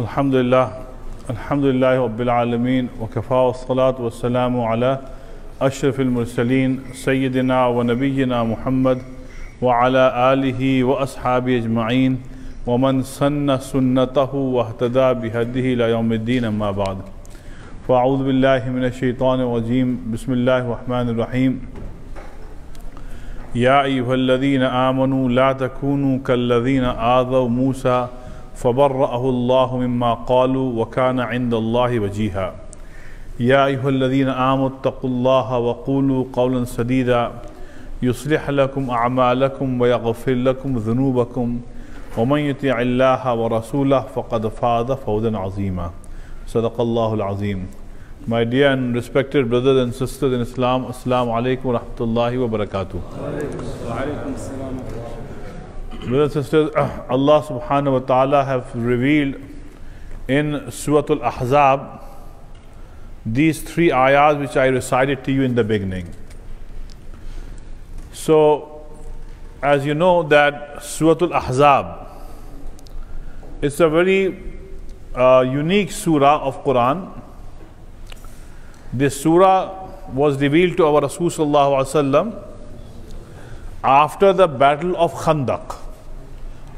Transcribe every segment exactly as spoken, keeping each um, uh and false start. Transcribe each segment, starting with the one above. الحمد لله الحمد لله رب العالمين وكفى والصلاة والسلام على أشرف المرسلين سيدنا ونبينا محمد وعلى آله وأصحابه أجمعين ومن سن سنته واهتدى بهديه إلى يوم الدين أما بعد فأعوذ بالله من الشيطان الرجيم بسم الله الرحمن الرحيم يا أيها الذين آمنوا لا تكونوا كالذين آذوا موسى فبرأه الله مما قالوا وكان عند الله وجيها يا أيها الذين آمنوا اتقوا الله وقولوا قولا سديدا يصلح لكم أعمالكم ويغفر لكم ذنوبكم ومن يطع الله ورسوله فقد فاز فوزا عظيما صدق الله العظيم. My dear and respected brothers and sisters in Islam, Assalamu alaikum wa rahmatullahi wa barakatuh. Brothers and sisters, Allah subhanahu wa ta'ala have revealed in Surah Al-Ahzab these three ayahs which I recited to you in the beginning. So, as you know that Surah Al-Ahzab, it's a very uh, unique surah of Quran. This surah was revealed to our Rasul Sallallahu Alaihi Wasallam after the Battle of Khandaq,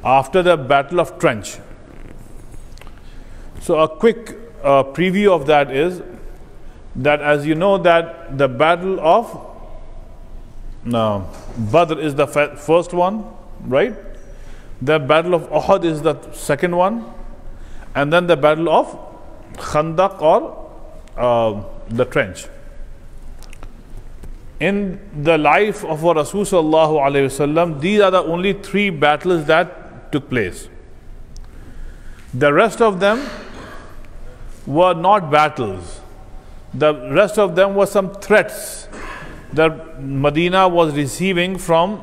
after the Battle of Trench. So a quick uh, preview of that is that, as you know, that the Battle of no, Badr is the first one, right? The Battle of Uhud is the second one, and then the Battle of Khandaq or uh, the trench. In the life of our Rasul Sallallahu Alaihi Wasallam, these are the only three battles that took place. The rest of them were not battles. The rest of them were some threats that Medina was receiving from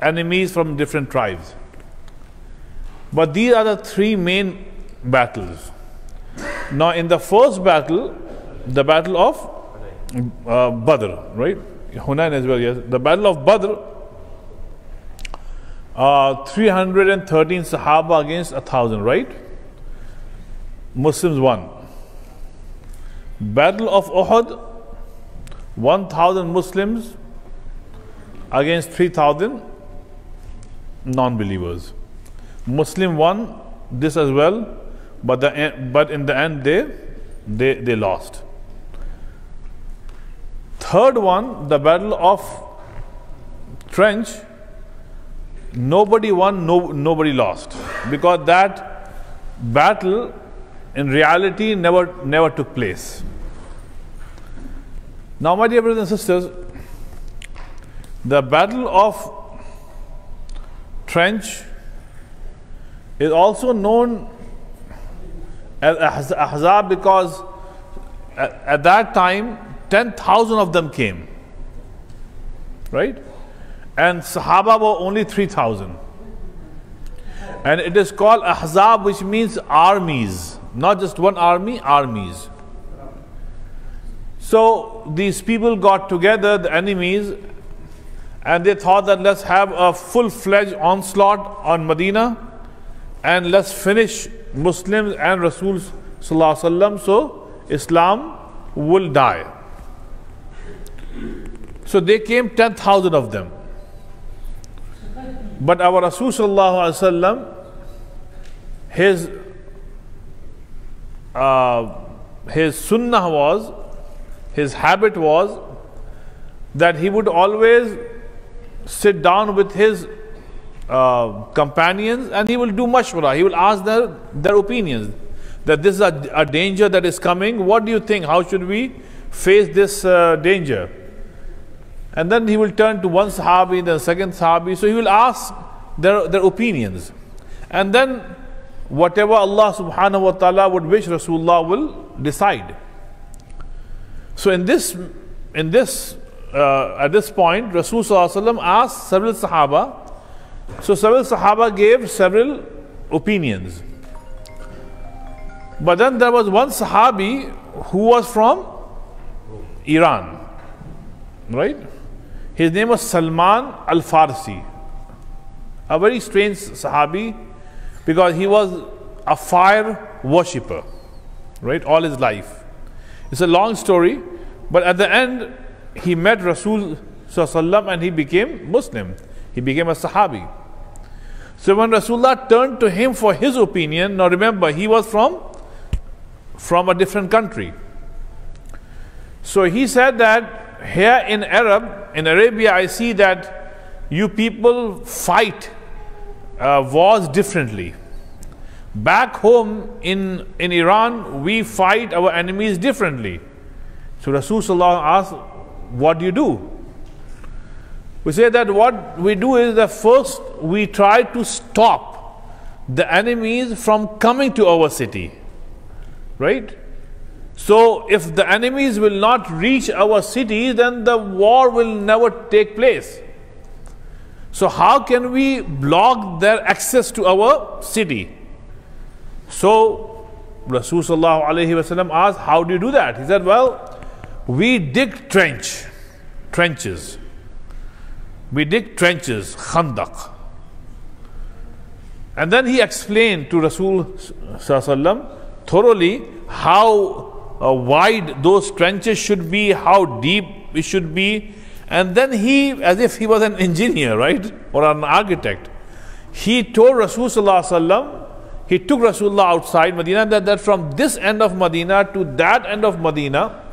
enemies from different tribes. But these are the three main battles. Now, in the first battle, the Battle of uh, Badr, right? Hunayn as well, yes. The Battle of Badr, uh, three hundred thirteen Sahaba against one thousand, right? Muslims won. Battle of Uhud, one thousand Muslims against three thousand non-believers. Muslim won this as well, but, the, but in the end they, they, they lost. Third one, the Battle of Trench, nobody won, no, nobody lost, because that battle in reality never, never took place. Now, my dear brothers and sisters, the Battle of Trench is also known as Ahzab because at, at that time ten thousand of them came, right? And Sahaba were only three thousand. And it is called Ahzab, which means armies, not just one army, armies. So these people got together, the enemies, and they thought that let's have a full-fledged onslaught on Medina and let's finish Muslims and Rasul Sallallahu Alaihi Wasallam, so Islam will die. So they came, ten thousand of them. But our Rasul Sallallahu Alaihi Wasallam, his, uh, his sunnah was, his habit was that he would always sit down with his uh, companions and he will do mashwara. He will ask their, their opinions that this is a, a danger that is coming. What do you think? How should we face this uh, danger? And then he will turn to one Sahabi, then second Sahabi. So he will ask their, their opinions. And then whatever Allah subhanahu wa ta'ala would wish, Rasulullah will decide. So in this, in this uh, at this point, Rasul Sallallahu Alaihi Wasallam asked several Sahaba. So several Sahaba gave several opinions. But then there was one Sahabi who was from Iran, right? His name was Salman Al-Farsi, a very strange Sahabi because he was a fire worshipper, right, all his life. It's a long story, but at the end he met Rasul and he became Muslim. He became a Sahabi. So when Rasulullah turned to him for his opinion, now remember he was from from a different country. So he said that here in Arab, in Arabia, I see that you people fight uh, wars differently. Back home in, in Iran, we fight our enemies differently. So Rasulullah asked, what do you do? We say that what we do is that first we try to stop the enemies from coming to our city, right? So if the enemies will not reach our city, then the war will never take place. So how can we block their access to our city? So Rasul sallallahu alaihi wasallam asked, how do you do that? He said, well, we dig trench, trenches. We dig trenches, Khandaq. And then he explained to Rasul sallallahu alaihi wasallam thoroughly how uh, wide those trenches should be, how deep it should be. And then he, as if he was an engineer, right, or an architect, he told Rasul sallallahu alaihi wasallam, he took Rasulullah outside Medina, that, that from this end of Medina to that end of Medina,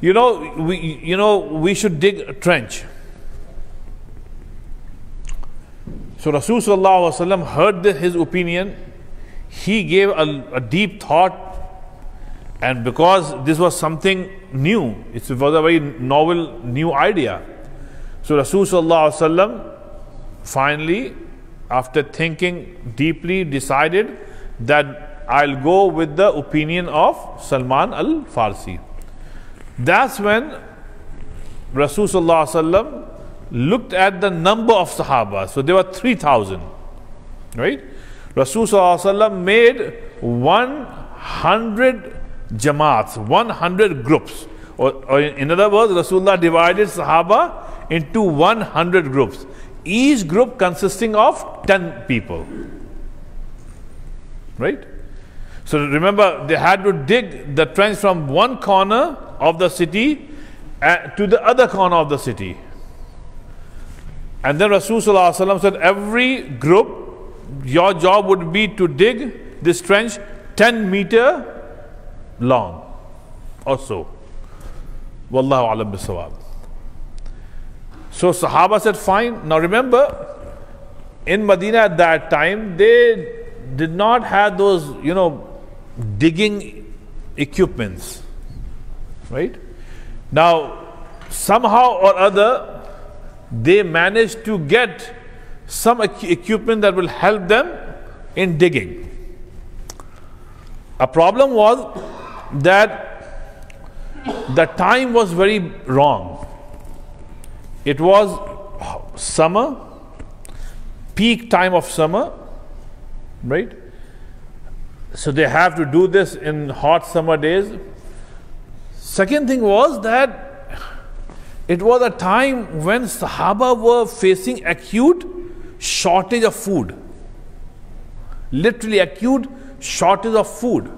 you know, we, you know, we should dig a trench. So Rasulullah heard this, his opinion. He gave a, a deep thought, and because this was something new, it was a very novel, new idea. So Rasulullah finally, after thinking deeply, decided that I'll go with the opinion of Salman Al-Farsi. That's when Rasulullah looked at the number of Sahaba. So there were three thousand, right? Rasulullah made one hundred jamaats, one hundred groups. Or, or in other words, Rasulullah divided Sahaba into one hundred groups. Each group consisting of ten people, right? So remember, they had to dig the trench from one corner of the city uh, to the other corner of the city. And then Rasulullah said, every group, your job would be to dig this trench ten meter long or so. Wallahu alam bisawab. So Sahaba said, fine. Now remember, in Medina at that time, they did not have those, you know, digging equipments, right? Now, somehow or other, they managed to get some equipment that will help them in digging. A problem was that the time was very wrong. It was summer, peak time of summer, right? So they have to do this in hot summer days. Second thing was that it was a time when Sahaba were facing acute shortage of food. Literally acute shortage of food.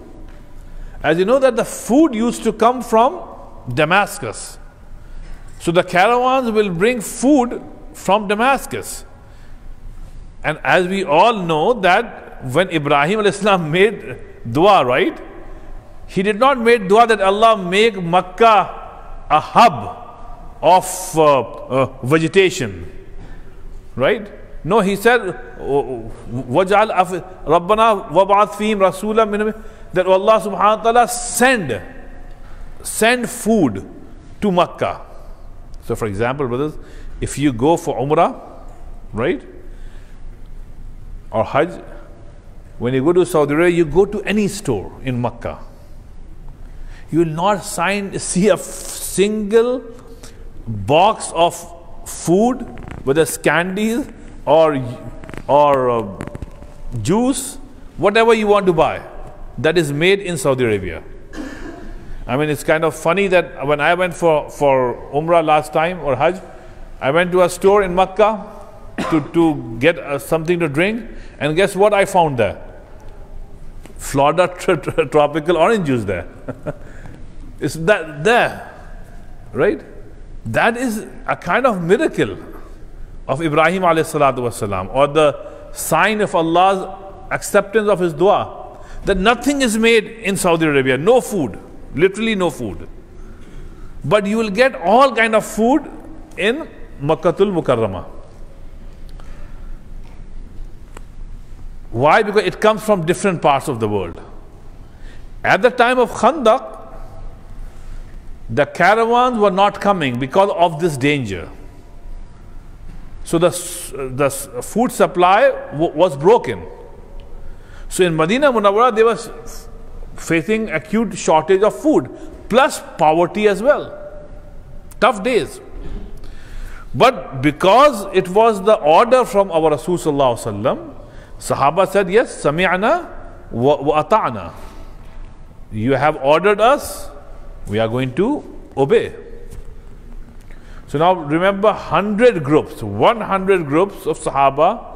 As you know that the food used to come from Damascus. So the caravans will bring food from Damascus. And as we all know that when Ibrahim alayhi salam made dua, right? He did not make dua that Allah make Makkah a hub of uh, uh, vegetation, right? No, he said, Wajal Rabbana wab'ath fihim rasulam minhum, that Allah subhanahu wa ta'ala send, send food to Makkah. So for example, brothers, if you go for Umrah, right, or Hajj, when you go to Saudi Arabia, you go to any store in Makkah, you will not sign, see a single box of food, whether it's candies or, or uh, juice, whatever you want to buy, that is made in Saudi Arabia. I mean, it's kind of funny that when I went for, for Umrah last time or Hajj, I went to a store in Makkah to, to get uh, something to drink, and guess what I found there? Florida tropical orange juice there. It's that there, right? That is a kind of miracle of Ibrahim alayhi salatu wasalam, or the sign of Allah's acceptance of his dua, that nothing is made in Saudi Arabia, no food, literally no food. But you will get all kind of food in Makkatul Mukarramah. Why? Because it comes from different parts of the world. At the time of Khandaq, the caravans were not coming because of this danger. So the, the food supply was broken. So in Medina Munawwara, they were facing acute shortage of food, plus poverty as well. Tough days. But because it was the order from our Rasul Sallallahu Alaihi Wasallam, Sahaba said, yes, sami'na wa ata'na. You have ordered us, we are going to obey. So now remember, one hundred groups, one hundred groups of Sahaba,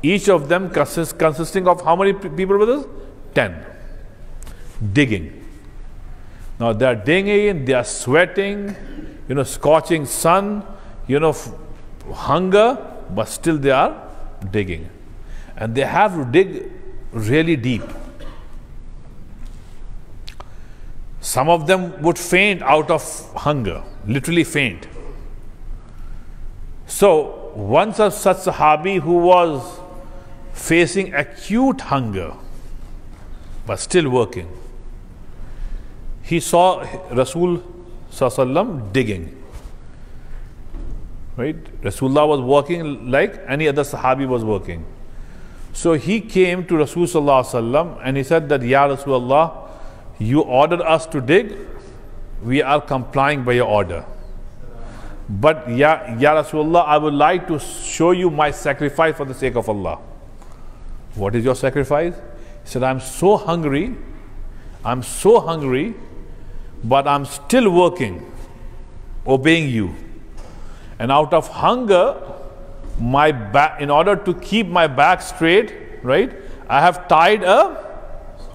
each of them consist, consisting of how many people with us? ten. Digging. Now they are digging, they are sweating, you know, scorching sun, you know, hunger, but still they are digging. And they have to dig really deep. Some of them would faint out of hunger, literally faint. So once a such Sahabi who was facing acute hunger, but still working, he saw Rasul Sallallahu digging. Right? Rasulullah was working like any other Sahabi was working. So he came to Rasul Sallallahu Alaihi Wasallam and he said that, Ya Rasulullah, you ordered us to dig, we are complying by your order. But Ya, ya Rasulullah, I would like to show you my sacrifice for the sake of Allah. What is your sacrifice? He said, I'm so hungry, I'm so hungry, but I'm still working, obeying you. And out of hunger, my back, in order to keep my back straight, right, I have tied a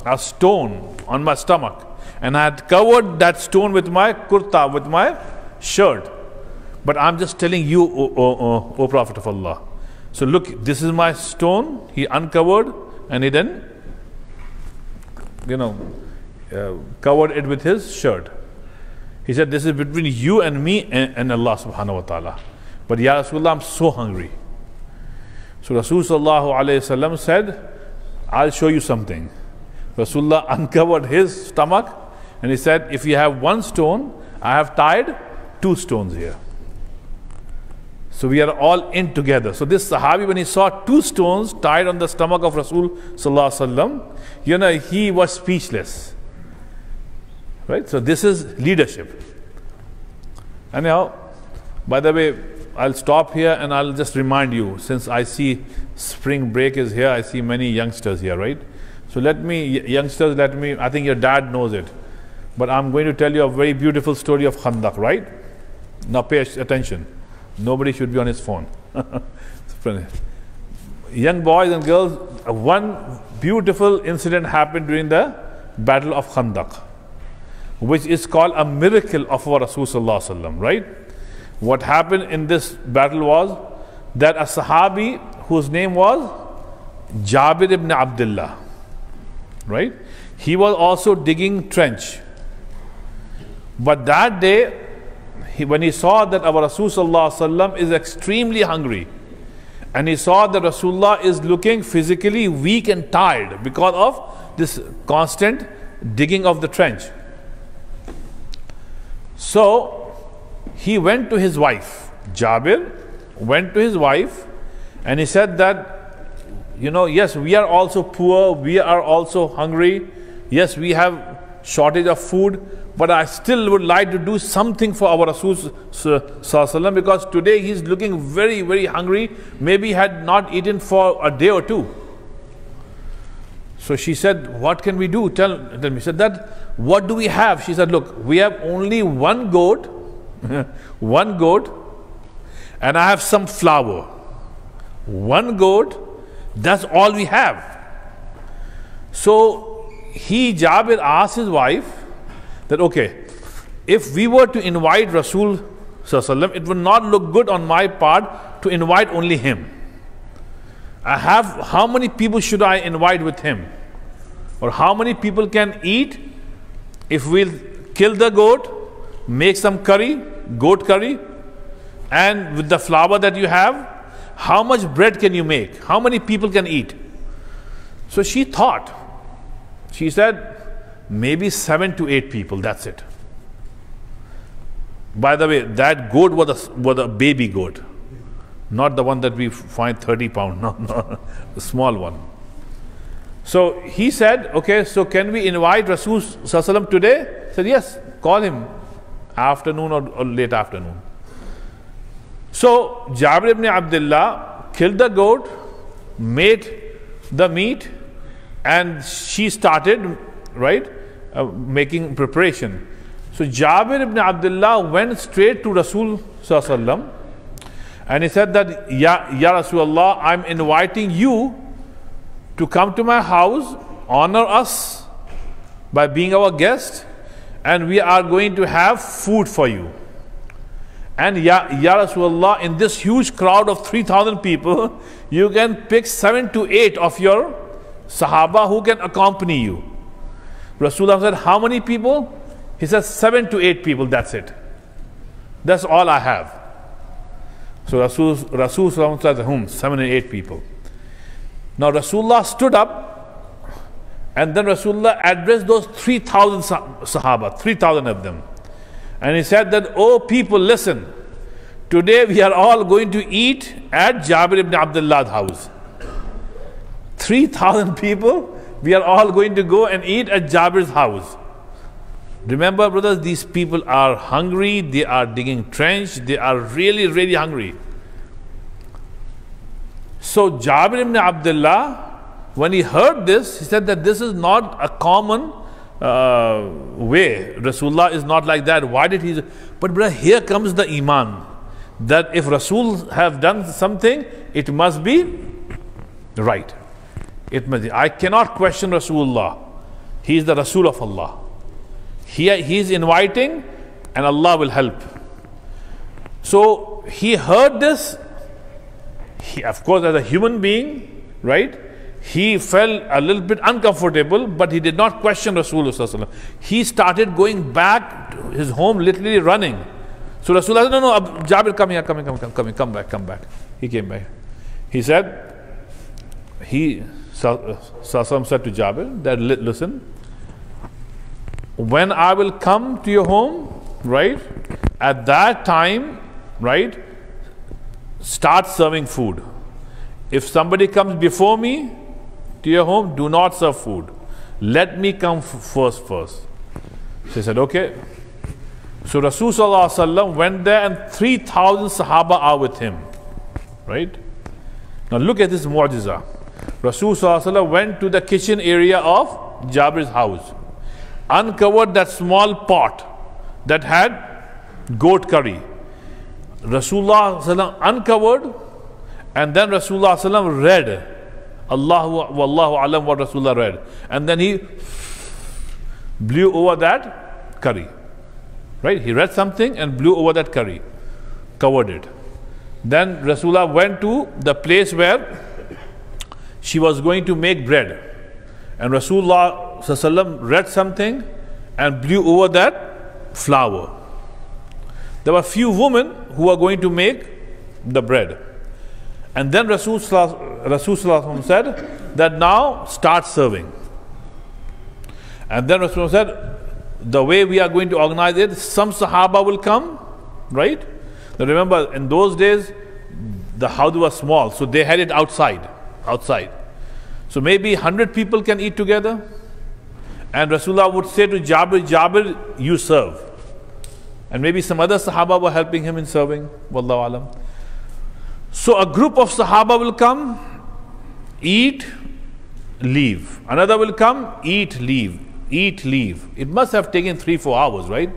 a stone on my stomach, and I had covered that stone with my kurta, with my shirt. But I'm just telling you, O, o, o, o Prophet of Allah. So look, this is my stone. He uncovered, and he then, you know, uh, covered it with his shirt. He said, this is between you and me and, and Allah subhanahu wa ta'ala. But Ya Rasulullah, I'm so hungry. So Rasul Sallallahu Alaihi Wasallam said, I'll show you something. Rasulullah uncovered his stomach and he said, if you have one stone, I have tied two stones here. So we are all in together. So this Sahabi, when he saw two stones tied on the stomach of Rasul Sallallahu Alaihi Wasallam, you know, he was speechless. Right? So this is leadership. Anyhow, by the way, I'll stop here and I'll just remind you, since I see spring break is here, I see many youngsters here, right? So let me, youngsters, let me, I think your dad knows it. But I'm going to tell you a very beautiful story of Khandaq, right? Now pay attention. Nobody should be on his phone. Young boys and girls, one beautiful incident happened during the Battle of Khandaq, which is called a miracle of our Rasul Sallallahu Alaihi Wasallam, right? What happened in this battle was that a Sahabi whose name was Jabir ibn Abdullah, right? He was also digging trench. But that day, he, when he saw that our Rasul Sallallahu Alaihi Wasallam is extremely hungry, and he saw that Rasulullah is looking physically weak and tired because of this constant digging of the trench. So he went to his wife, Jabir went to his wife and he said that, you know, yes, we are also poor, we are also hungry, yes, we have shortage of food, but I still would like to do something for our Rasul Sallallahu Alaihi Wasallam, because today he is looking very, very hungry, maybe he had not eaten for a day or two. So she said, what can we do? Tell, tell me. She said that, what do we have? She said, look, we have only one goat, one goat, and I have some flour. One goat, that's all we have. So he, Jabir, asked his wife that, okay, if we were to invite Rasul, it would not look good on my part to invite only him. I have, how many people should I invite with him? Or how many people can eat? If we'll kill the goat, make some curry, goat curry, and with the flour that you have, how much bread can you make? How many people can eat? So she thought, she said, maybe seven to eight people, that's it. By the way, that goat was a, was a baby goat, not the one that we find thirty pound, no, no, the small one. So he said, okay, so can we invite Rasul today? He said, yes, call him, afternoon or, or late afternoon. So Jabir ibn Abdullah killed the goat, made the meat, and she started, right, uh, making preparation. So Jabir ibn Abdullah went straight to Rasul Sallallahu and he said that, Ya, ya Rasulullah, I'm inviting you to come to my house, honor us by being our guest, and we are going to have food for you. And Ya, ya Rasulullah, in this huge crowd of three thousand people, you can pick seven to eight of your Sahaba who can accompany you. Rasulullah said, how many people? He says, seven to eight people, that's it. That's all I have. So Rasul, Rasulullah said, whom? Seven and eight people. Now Rasulullah stood up, and then Rasulullah addressed those three thousand Sahaba, three thousand of them. And he said that, oh people, listen, today we are all going to eat at Jabir ibn Abdullah's house. three thousand people, we are all going to go and eat at Jabir's house. Remember, brothers, these people are hungry, they are digging trench, they are really, really hungry. So Jabir ibn Abdullah, when he heard this, he said that this is not a common uh, way. Rasulullah is not like that. Why did he? But brother, here comes the Iman, that if Rasul have done something, it must be right. It must be. I cannot question Rasulullah. He is the Rasul of Allah. He, he is inviting and Allah will help. So he heard this, he, of course as a human being, right, he felt a little bit uncomfortable, but he did not question Rasulullah. He started going back to his home, literally running. So Rasulullah said, no, no, Jabir, come here, come here, come here, come here, come back, come back. He came back. He said, he Sallallahu said to Jabir that, listen, when I will come to your home, right, at that time, right, start serving food. If somebody comes before me to your home, do not serve food. Let me come first first. She said, okay. So Rasul Sallallahu Alaihi Wasallam went there and three thousand Sahaba are with him, right? Now look at this mu'jiza. Rasul Sallallahu Alaihi Wasallam went to the kitchen area of Jabir's house, uncovered that small pot that had goat curry. Rasulullah uncovered, and then Rasulullah read. Allahu Wallahu Alam what Rasulullah read. And then he blew over that curry. Right? He read something and blew over that curry, covered it. Then Rasulullah went to the place where she was going to make bread. And Rasulullah read something and blew over that flour. There were a few women who were going to make the bread. And then Rasul said that now start serving. And then Rasul said, the way we are going to organize it, some Sahaba will come, right? Now remember, in those days, the house was small, so they had it outside, outside. So maybe one hundred people can eat together. And Rasulullah would say to Jabir, Jabir, you serve. And maybe some other Sahaba were helping him in serving. Wallahu alam. So a group of Sahaba will come, eat, leave. Another will come, eat, leave, eat, leave. It must have taken three, four hours, right?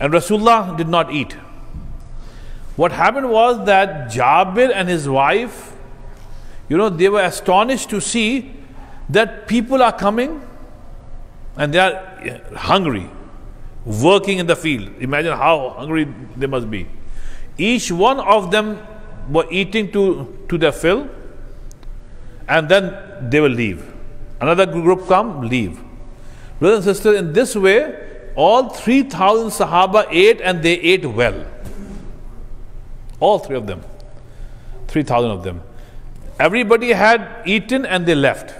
And Rasulullah did not eat. What happened was that Jabir and his wife, you know, they were astonished to see that people are coming, and they are hungry, working in the field. Imagine how hungry they must be. Each one of them were eating to, to their fill, and then they will leave. Another group come, leave. Brothers and sisters, in this way, all three thousand Sahaba ate, and they ate well. All three of them, three thousand of them. Everybody had eaten and they left.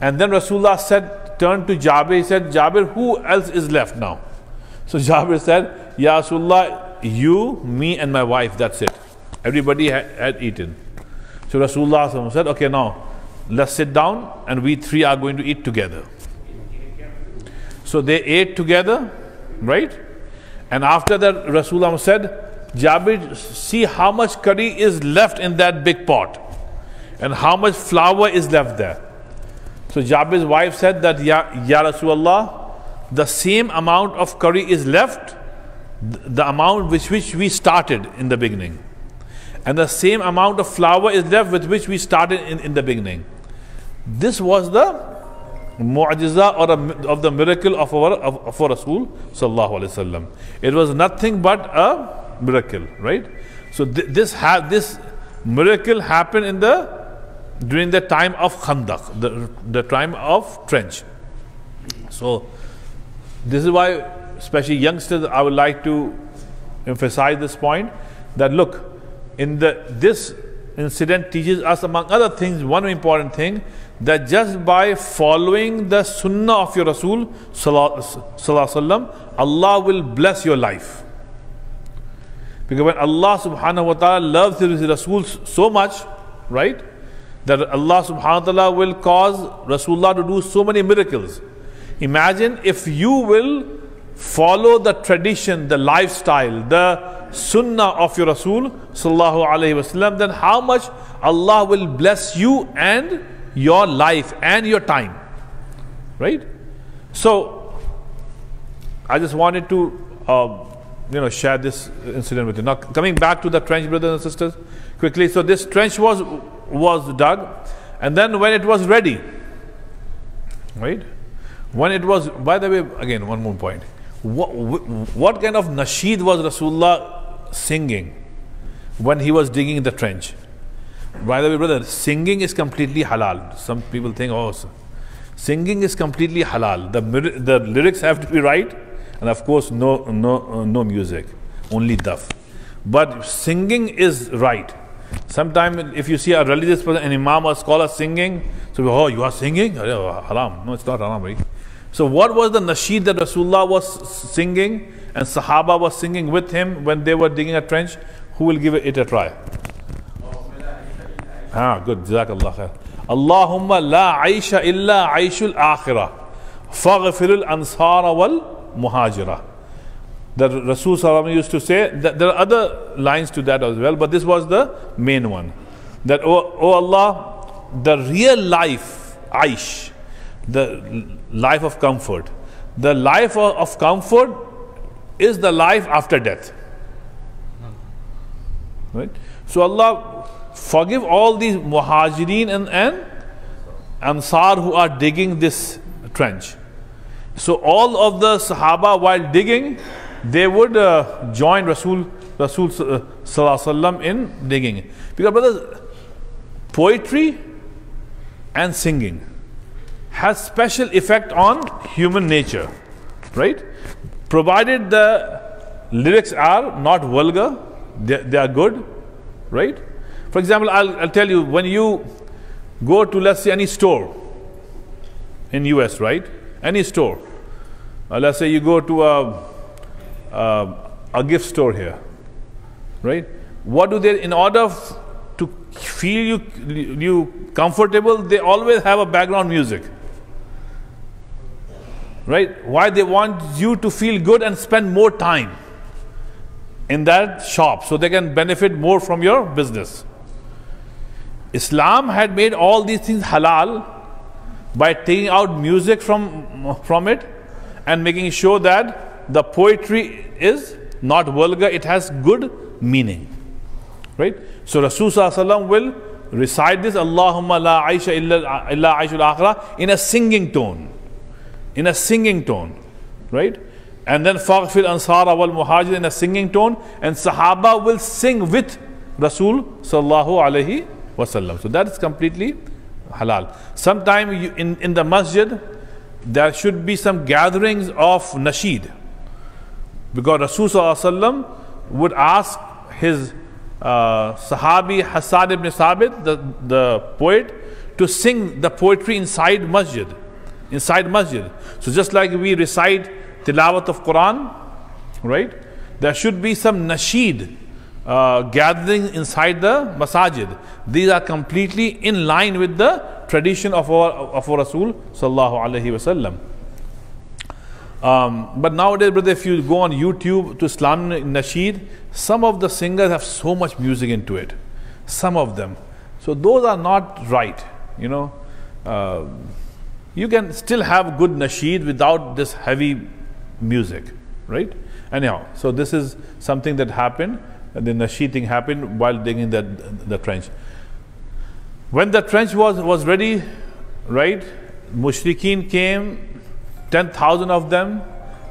And then Rasulullah said, turned to Jabir, he said, Jabir, who else is left now? So Jabir said, Ya Rasulullah, you, me and my wife, that's it. Everybody had, had eaten. So Rasulullah said, okay, now let's sit down and we three are going to eat together. So they ate together, right? And after that, Rasulullah said, Jabir, see how much curry is left in that big pot and how much flour is left there. So Jabir's wife said that, Ya, ya Rasulullah, the same amount of curry is left, the amount with which we started in the beginning. And the same amount of flour is left with which we started in, in the beginning. This was the mu'jiza or a, of the miracle of our, of, of our Rasul Sallallahu Alaihi Wasallam. It was nothing but a miracle, right? So th this, ha this miracle happened in the during the time of Khandaq, the, the time of trench. So this is why, especially youngsters, I would like to emphasize this point, that look, in the this incident teaches us, among other things, one important thing, that just by following the sunnah of your Rasul Sallallahu Alaihi Wasallam, Allah will bless your life. Because when Allah subhanahu wa ta'ala loves his Rasul so much, right, that Allah subhanahu wa ta'ala will cause Rasulullah to do so many miracles. Imagine if you will follow the tradition, the lifestyle, the sunnah of your Rasul Sallallahu Alaihi Wasallam, then how much Allah will bless you and your life and your time, right? So I just wanted to uh, you know, share this incident with you. Now coming back to the trench, brothers and sisters, quickly. So this trench was was dug, and then when it was ready, right? When it was, by the way, again one more point. What, what kind of nasheed was Rasulullah singing when he was digging the trench? By the way, brother, singing is completely halal. Some people think, oh, singing is completely halal. The, the lyrics have to be right, and of course, no, no, no music, only daf. But singing is right. Sometimes if you see a religious person, an imam or scholar singing, so oh, you are singing? Haram. No, it's not haram, right? So what was the nasheed that Rasulullah was singing and Sahaba was singing with him when they were digging a trench? Who will give it a try? Ah, good. Jazakallah khair. Allahumma la aisha illa aishul akhirah. Faghfirul ansara wal muhajirah. That Rasul Sallallahu used to say, that there are other lines to that as well, but this was the main one. That, oh, oh Allah, the real life, Aish, the life of comfort. The life of, of comfort is the life after death. Right? So Allah, forgive all these muhajireen and, and Ansar who are digging this trench. So all of the Sahaba, while digging, they would uh, join Rasul, Rasul uh, Sallallahu Alaihi Wasallam in digging. Because brothers, poetry and singing has special effect on human nature, right? Provided the lyrics are not vulgar, they, they are good, right? For example, I'll, I'll tell you, when you go to, let's say, any store in U S, right? Any store. Uh, let's say you go to a Uh, a gift store here, right? What do they, in order to feel you, you comfortable, they always have a background music, right? Why? They want you to feel good and spend more time in that shop so they can benefit more from your business. Islam had made all these things halal by taking out music from, from it and making sure that the poetry is not vulgar, it has good meaning, right? So Rasul Sallallahu will recite this, Allahumma la aisha illa aishul akhirah, in a singing tone, in a singing tone, right? And then Faghfil Ansara wal Muhajir in a singing tone, and Sahaba will sing with Rasul Sallallahu Alaihi Wasallam. So that is completely halal. Sometime you, in, in the masjid, there should be some gatherings of nasheed, because Rasul Sallallahu Alaihi Wasallam would ask his uh, Sahabi Hassan ibn Thabit, the, the poet, to sing the poetry inside masjid, inside masjid. So just like we recite tilawat of Quran, right? There should be some nasheed uh, gathering inside the masajid. These are completely in line with the tradition of our of our Rasul Sallallahu Alaihi Wasallam. Um, but nowadays, brother, if you go on YouTube to Islam nasheed, some of the singers have so much music into it. Some of them. So those are not right, you know. Uh, you can still have good nasheed without this heavy music, right? Anyhow, so this is something that happened. The nasheed thing happened while digging the, the trench. When the trench was, was ready, right, Mushrikeen came, ten thousand of them.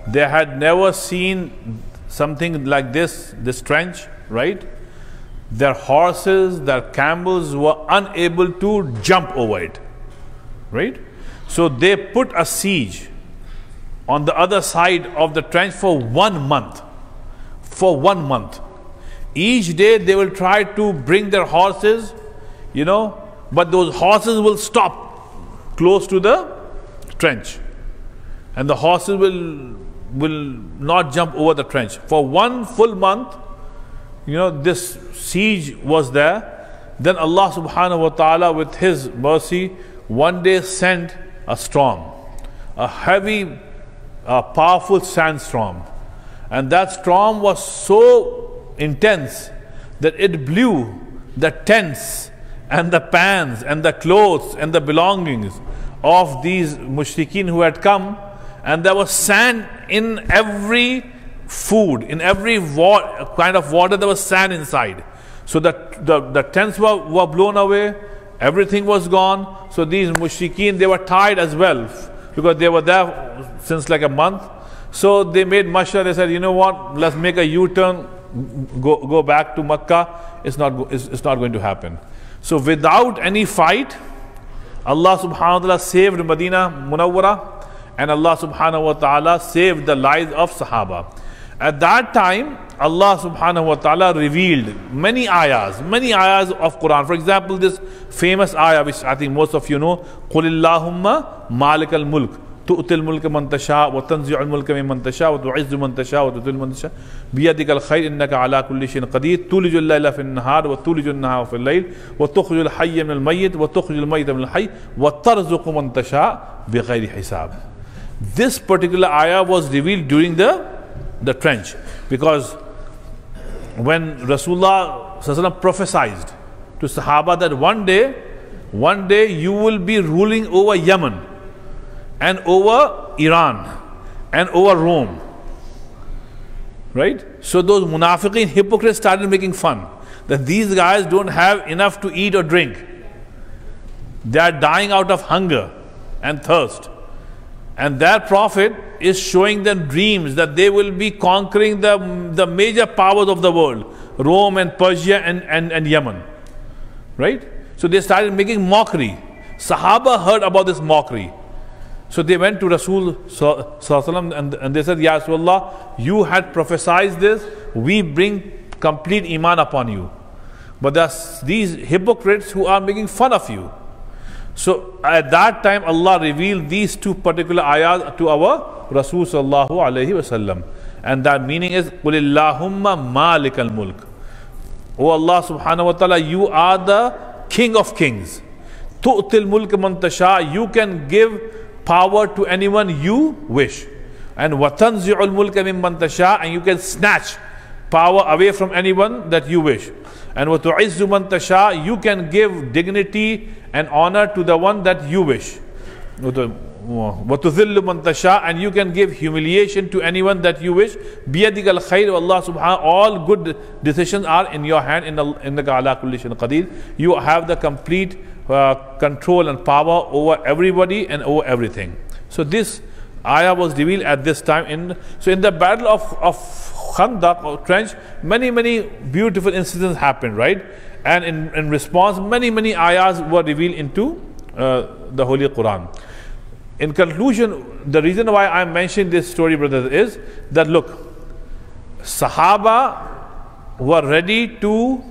They had never seen something like this, this trench, right? Their horses, their camels were unable to jump over it, right? So they put a siege on the other side of the trench for one month. For one month. Each day they will try to bring their horses, you know, but those horses will stop close to the trench. And the horses will, will not jump over the trench. For one full month, you know, this siege was there. Then Allah subhanahu wa ta'ala, with His mercy, one day sent a storm, a heavy, a powerful sandstorm. And that storm was so intense that it blew the tents and the pans and the clothes and the belongings of these mushrikeen who had come. And there was sand in every food, in every kind of water, there was sand inside. So the, the, the tents were, were blown away, everything was gone. So these mushrikeen, they were tired as well, because they were there since like a month. So they made mashwara, they said, you know what, let's make a U-turn, go, go back to Makkah. It's not, it's, it's not going to happen. So without any fight, Allah subhanahu wa ta'ala saved Medina Munawwara, and Allah subhanahu wa ta'ala saved the lives of Sahaba. At that time, Allah subhanahu wa ta'ala revealed many ayahs, many ayahs of Quran. For example, this famous ayah, which I think most of you know, قُلِ اللَّهُمَّ مَالِكَ الْمُلْكِ تُؤْتِ الْمُلْكَ مَنْ تَشَاءُ وَتَنْزِعُ الْمُلْكَ مِنْ مَنْ تَشَاءُ وَتُعِزُّ مَنْ تَشَاءُ وَتُذِلُّ مَنْ تَشَاءُ بِيَدِكَ الْخَيْرُ إِنَّكَ عَلَى كُلِّ شَيْءٍ قَدِيرٌ تُولِجُ اللَّيْلَ فِي النَّهَارِ وَتُولِجُ النَّهَارَ فِي اللَّيْلِ وَتُخْرِجُ الْحَيَّ مِنَ الْمَيِّتِ وَتُخْرِجُ الْمَيِّتَ مِنَ الْحَيِّ وَتَرْزُقُ مَنْ تَشَاءُ بِغَيْرِ حِسَابٍ. This particular ayah was revealed during the the trench, because when Rasulullah Sallallahu Alaihi Wasallam prophesied to Sahaba that one day, one day you will be ruling over Yemen and over Iran and over Rome, right? So those munafiqeen hypocrites started making fun that these guys don't have enough to eat or drink. They are dying out of hunger and thirst. And their prophet is showing them dreams that they will be conquering the, the major powers of the world, Rome and Persia and, and, and Yemen, right? So they started making mockery. Sahaba heard about this mockery. So they went to Rasul Sallallahu Alaihi Wasallam and, and they said, Ya Rasulullah, you had prophesied this, we bring complete iman upon you. But there's these hypocrites who are making fun of you. So at that time, Allah revealed these two particular ayahs to our Rasul Sallallahu Alaihi Wasallam. And that meaning is, قُلِ اللَّهُمَّ مَالِكَ الْمُلْكِ. O Allah subhanahu wa ta'ala, you are the King of Kings. تُؤْتِ الْمُلْكَ مَنْ تَشَاءُ. You can give power to anyone you wish. And وَتَنْزِعُ الْمُلْكَ مِمَّنْ تَشَاءُ. And you can snatch power away from anyone that you wish. And وَتُعِزُّ مَنْ تَشَاءُ. You can give dignity and honor to the one that you wish. وَتُذِلُّ مَنْ تَشَاءُ. And you can give humiliation to anyone that you wish. بِيَدِكَ الْخَيْرُ. Allah subhanahu, all good decisions are in your hand. إِنَّكَ عَلَىٰ كُلِّ شَيْءٍ قَدِيرٌ. You have the complete uh, control and power over everybody and over everything. So this ayah was revealed at this time. In so in the battle of, of Khandaq or Trench, many many beautiful incidents happened, right? And in, in response, many many ayahs were revealed into uh, the Holy Quran. In conclusion, the reason why I mentioned this story, brothers, is that look, Sahaba were ready to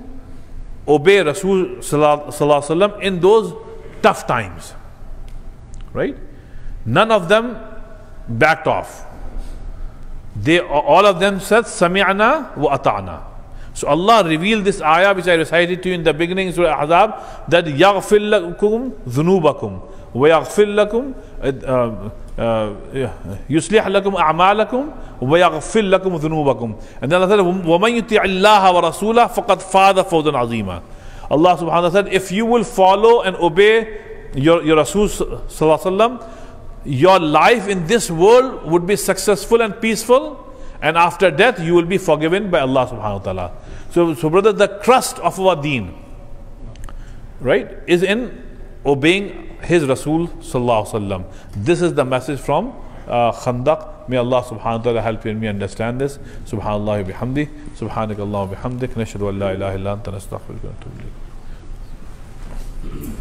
obey Rasul Sallallahu Alaihi Wasallam in those tough times, right? None of them backed off. They all of them said Sami'ana wa Ata'ana. So Allah revealed this ayah which I recited to you in the beginning, Surah Al-Ahzab, that yaghfir lakum dhunubakum wa yaghfir lakum yuslih lakum a'malakum wa yaghfir lakum dhunubakum. And then Allah said, wa man yuti' Allah wa rasulah faqad fada fawzan azima. Allah subhanahu wa ta'ala said, if you will follow and obey your, your Rasul Sallallahu Alaihi Wasallam, your life in this world would be successful and peaceful, and after death you will be forgiven by Allah subhanahu wa ta'ala. So, so brother, the crust of our deen, right, is in obeying his Rasul Sallallahu Alaihi Wasallam. This is the message from uh, Khandaq. May Allah subhanahu wa ta'ala help you and me understand this. Subhanallah wa bihamdi, subhanakallah wa bihamdik, nashhadu an la ilaha illa anta, nastaghfiruka wa natubu ilayk.